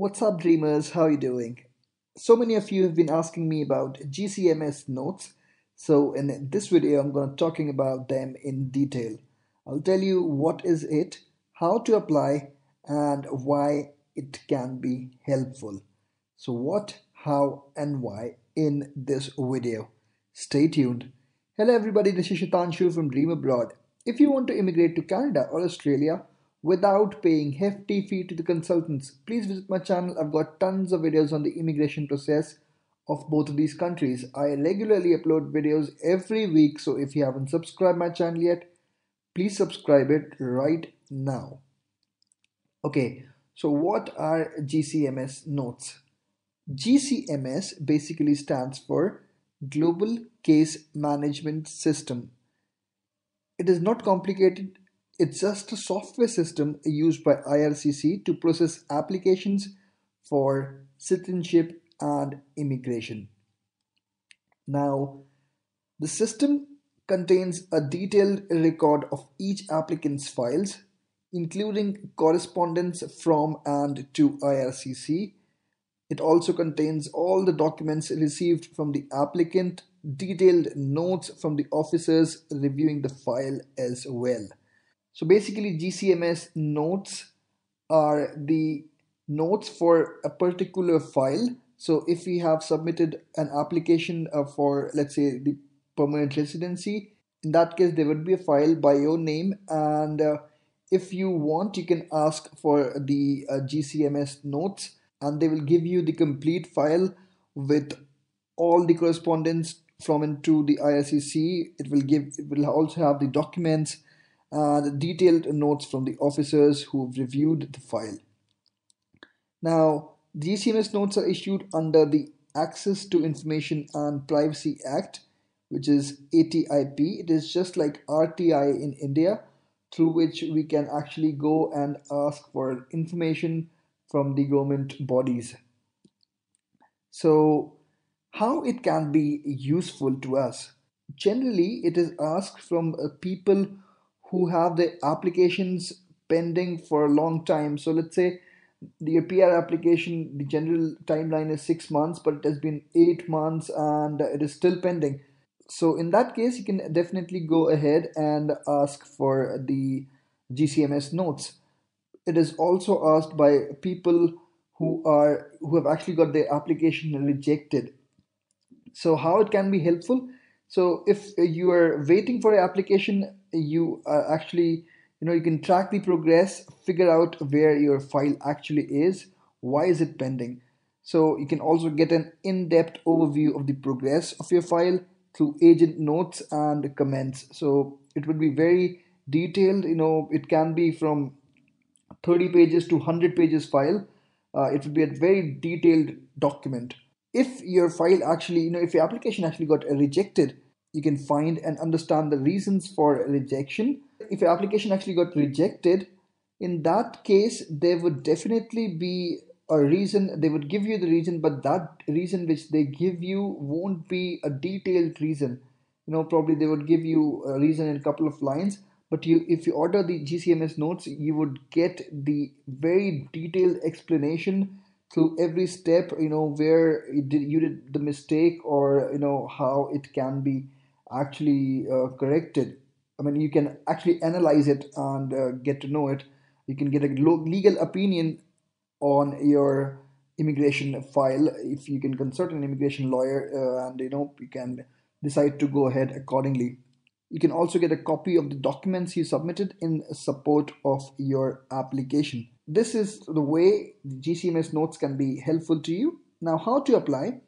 What's up, dreamers? How are you doing? So many of you have been asking me about GCMS notes. So in this video, I'm going to be talking about them in detail. I'll tell you what is it, how to apply, and why it can be helpful. So what, how, and why in this video. Stay tuned. Hello everybody, this is Shitanshu from Dream Abroad. If you want to immigrate to Canada or Australia without paying hefty fee to the consultants, please visit my channel. I've got tons of videos on the immigration process of both of these countries. I regularly upload videos every week, so if you haven't subscribed my channel yet, please subscribe it right now. Okay, so what are GCMS notes? GCMS basically stands for Global Case Management System. It is not complicated. It's just a software system used by IRCC to process applications for citizenship and immigration. Now, the system contains a detailed record of each applicant's files, including correspondence from and to IRCC. It also contains all the documents received from the applicant, detailed notes from the officers reviewing the file as well. So basically, GCMS notes are the notes for a particular file. So if we have submitted an application for, let's say, the permanent residency, in that case, there would be a file by your name. And if you want, you can ask for the GCMS notes, and they will give you the complete file with all the correspondence from and to the IRCC. It will also have the documents, the detailed notes from the officers who reviewed the file. Now, GCMS notes are issued under the Access to Information and Privacy Act, which is ATIP. It is just like RTI in India, through which we can actually go and ask for information from the government bodies. So, how it can be useful to us? Generally, it is asked from people who have their applications pending for a long time. So let's say the PR application, the general timeline is 6 months, but it has been 8 months and it is still pending. So in that case, you can definitely go ahead and ask for the GCMS notes. It is also asked by people who have actually got their application rejected. So how it can be helpful? So if you are waiting for an application, you are actually, you can track the progress, figure out where your file actually is, why is it pending. So you can also get an in-depth overview of the progress of your file through agent notes and comments. So it would be very detailed. It can be from 30 pages to 100 pages file. It would be a very detailed document. If your file actually, if your application actually got rejected, you can find and understand the reasons for rejection. If your application actually got rejected, in that case, there would definitely be a reason. They would give you the reason, but that reason which they give you won't be a detailed reason. Probably they would give you a reason in a couple of lines, but if you order the GCMS notes, you would get the very detailed explanation through every step, where you did the mistake, or how it can be actually corrected. I mean, you can actually analyze it and get to know it. You can get a legal opinion on your immigration file if you can consult an immigration lawyer, and you can decide to go ahead accordingly. You can also get a copy of the documents you submitted in support of your application. This is the way the GCMS notes can be helpful to you. Now, how to apply?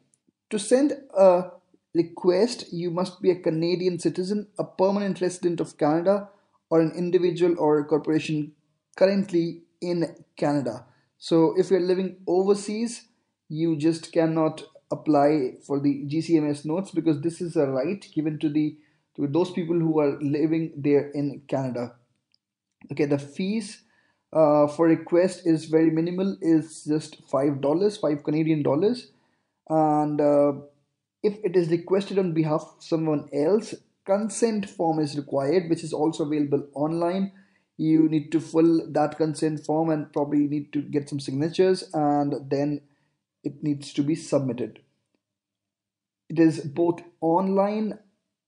To send a request, you must be a Canadian citizen, a permanent resident of Canada, or an individual or a corporation currently in Canada. So if you're living overseas, you just cannot apply for the GCMS notes, because this is a right given to those people who are living there in Canada. Okay, the fees for request is very minimal, is just $5, 5 Canadian dollars. And if it is requested on behalf of someone else, consent form is required, which is also available online. you need to fill that consent form and probably need to get some signatures, and then it needs to be submitted. It is both online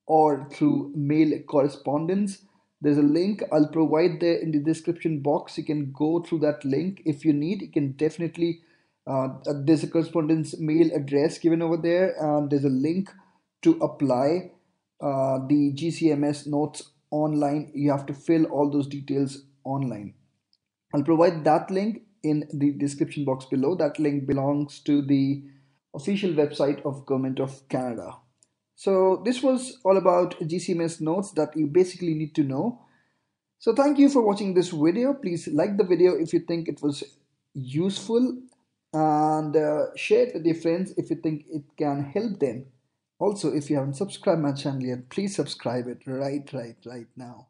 or through mail correspondence. There's a link I'll provide there in the description box. You can go through that link if you need. You can definitely, there's a correspondence mail address given over there, and there's a link to apply the GCMS notes online. You have to fill all those details online. I'll provide that link in the description box below. That link belongs to the official website of Government of Canada. So this was all about GCMS notes that you basically need to know. So thank you for watching this video. Please like the video if you think it was useful, and share it with your friends if you think it can help them. Also, if you haven't subscribed my channel yet, please subscribe it right now.